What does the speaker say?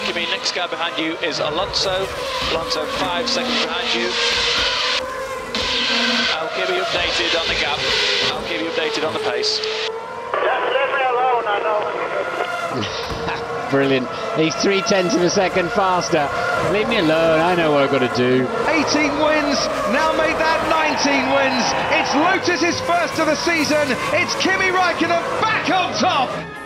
Kimi, next car behind you is Alonso. Alonso 5 seconds behind you. I'll keep you updated on the gap. I'll keep you updated on the pace. Just leave me alone, I know. Brilliant. He's 0.3 of a second faster. Leave me alone, I know what I've got to do. 18 wins, now make that 19 wins. It's Lotus's first of the season. It's Kimi Räikkönen back on top.